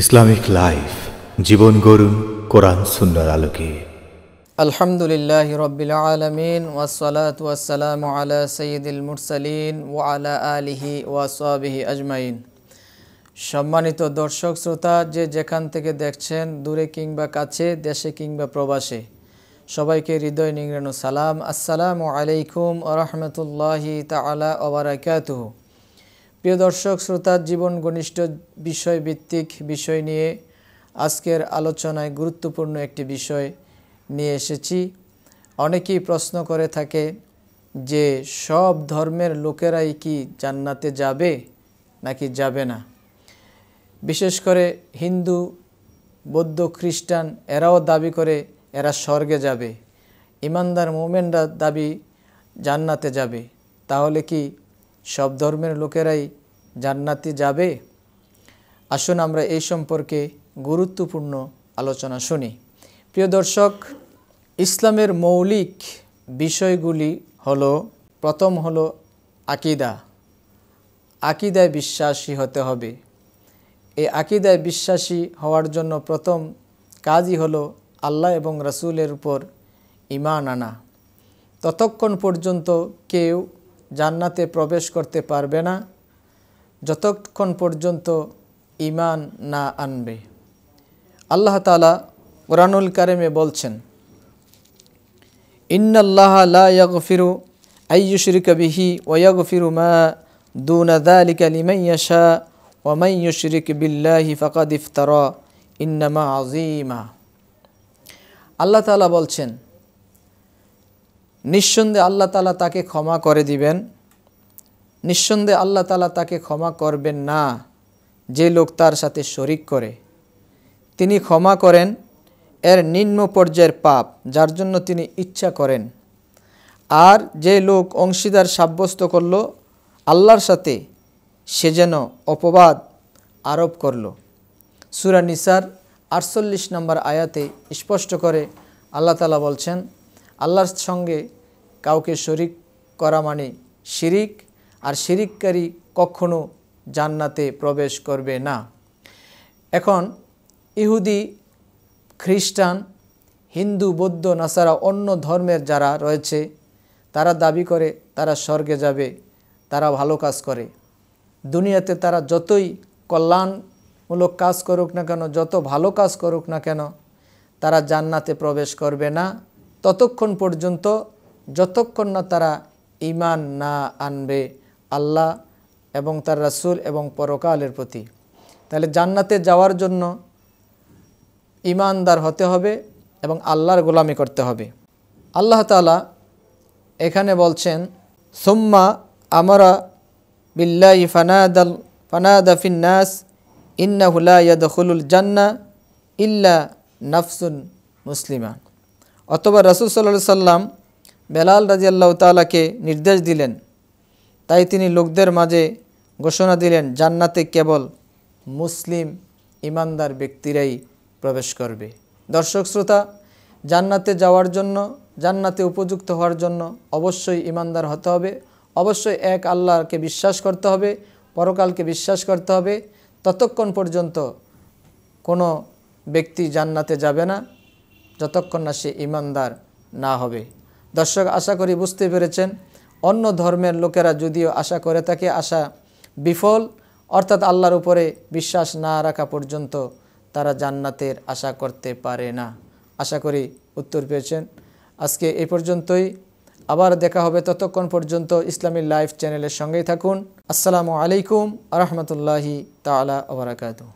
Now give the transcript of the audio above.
Islamic life জীবন গড়ুন কোরআন সুন্নাহর আলোকে। আলহামদুলিল্লাহি রাব্বিল আলামিন ওয়াস সালাতু ওয়াস সালামু আলা সাইয়্যিদিল মুরসালিন ওয়া আলা আলিহি ওয়া সাহবিহি আজমাইন। সম্মানিত দর্শক শ্রোতা, যে যেখান থেকে দেখছেন দূরে কিংবা কাছে, দেশে কিংবা প্রবাসে, সবাইকে হৃদয় নিংড়ানো সালাম। আসসালামু আলাইকুম ওয়া রাহমাতুল্লাহি তাআলা ওয়া বারাকাতুহু। প্রিয় দর্শক শ্রোতা, জীবন ঘনিষ্ঠ বিষয়ভিত্তিক বিষয় নিয়ে আজকের আলোচনায় গুরুত্বপূর্ণ একটি বিষয় নিয়ে এসেছি। অনেকেই প্রশ্ন করে থাকে যে সব ধর্মের লোকেরাই কি জান্নাতে যাবে নাকি যাবে না। বিশেষ করে হিন্দু, বৌদ্ধ, খ্রিস্টান এরাও দাবি করে এরা স্বর্গে যাবে, ইমানদার মুমিনরা দাবি জান্নাতে যাবে। তাহলে কি সব ধর্মের লোকেরাই জান্নাতে যাবে? আসুন আমরা এই সম্পর্কে গুরুত্বপূর্ণ আলোচনা শুনি। প্রিয় দর্শক, ইসলামের মৌলিক বিষয়গুলি হলো, প্রথম হলো আকীদা। আকীদায় বিশ্বাসী হতে হবে। এই আকীদায় বিশ্বাসী হওয়ার জন্য প্রথম কাজই হলো আল্লাহ এবং রাসূলের উপর ঈমান আনা। ততক্ষণ পর্যন্ত কেউ জান্নাতে প্রবেশ করতে পারবে না যতক্ষণ পর্যন্ত ঈমান না আনবে। আল্লাহ তাআলা কুরআনুল কারিমে বলছেন, ইন্নাল্লাহা লা ইয়াগফিরু আইয়ুশরিকা বিহি ওয়া ইয়াগফিরু মা দুনা যালিকা লিমান ইয়াশা ওয়া মান ইউশরিক বিল্লাহি ফাকাদ ইফতারা ইন্নামা আযীমা। আল্লাহ তাআলা বলছেন, নিঃসন্দেহে আল্লাহ তাআলা তাকে ক্ষমা করে দিবেন, নিঃসন্দেহে আল্লাহ তাআলা তাকে ক্ষমা করবেন না যে লোক তার সাথে শরিক করে। তিনি ক্ষমা করেন এর নিম্ন পর্যায়ের পাপ যার জন্য তিনি ইচ্ছা করেন। আর যে লোক অংশীদার সাব্যস্ত করল আল্লাহর সাথে, সে যেন অপবাদ আরোপ করল। সূরা নিসার ৪৮ নম্বর আয়াতে স্পষ্ট করে আল্লাহ তাআলা বলছেন, আল্লাহর সঙ্গে কাউকে শরিক করা মানে শিরিক, আর শিরিককারী কখনো জান্নাতে প্রবেশ করবে না। এখন ইহুদি, খ্রিস্টান, হিন্দু, বৌদ্ধ, নাসারা অন্য ধর্মের যারা রয়েছে তারা দাবি করে তারা স্বর্গে যাবে, তারা ভালো কাজ করে। দুনিয়াতে তারা যতই কল্যাণমূলক কাজ করুক না কেন, যত ভালো কাজ করুক না কেন, তারা জান্নাতে প্রবেশ করবে না ততক্ষণ পর্যন্ত যতক্ষণ না তারা ঈমান না আনবে আল্লাহ এবং তার রাসূল এবং পরকালের প্রতি। তাহলে জান্নাতে যাওয়ার জন্য ঈমানদার হতে হবে এবং আল্লাহর গোলামি করতে হবে। আল্লাহ তাআলা এখানে বলছেন, সুম্মা আমারা বিল্লাহি ফানাদা ফিন নাস ইন্নাহু লা ইয়াদখুলুল জান্নাহ ইল্লা নাফসুন মুসলিমা। অথবা রাসূল সাল্লাল্লাহু আলাইহি সাল্লাম বেলাল রাদিয়াল্লাহু তাআলাকে নির্দেশ দিলেন, তাই তিনি লোকদের মাঝে ঘোষণা দিলেন জান্নাতে কেবল মুসলিম ঈমানদার ব্যক্তিরাই প্রবেশ করবে। দর্শক শ্রোতা, জান্নাতে যাওয়ার জন্য, জান্নাতে উপযুক্ত হওয়ার জন্য অবশ্যই ঈমানদার হতে হবে, অবশ্যই এক আল্লাহকে বিশ্বাস করতে হবে, পরকালকে বিশ্বাস করতে হবে। ততক্ষণ পর্যন্ত কোনো ব্যক্তি জান্নাতে যাবে না যতক্ষণ না সে ঈমানদার না হবে। দর্শক, আশা করি বুঝতে পেরেছেন। অন্য ধর্মের লোকেরা যদিও আশা করে থাকে, আশা বিফল, অর্থাৎ আল্লাহর উপরে বিশ্বাস না রাখা পর্যন্ত তারা জান্নাতের আশা করতে পারে না। আশা করি উত্তর পেয়েছেন। আজকে এই পর্যন্তই, আবার দেখা হবে। ততক্ষণ পর্যন্ত ইসলামিক লাইফ চ্যানেলের সঙ্গেই থাকুন। আসসালামু আলাইকুম ওয়া রাহমাতুল্লাহি তাআলা ওয়া বারাকাতুহু।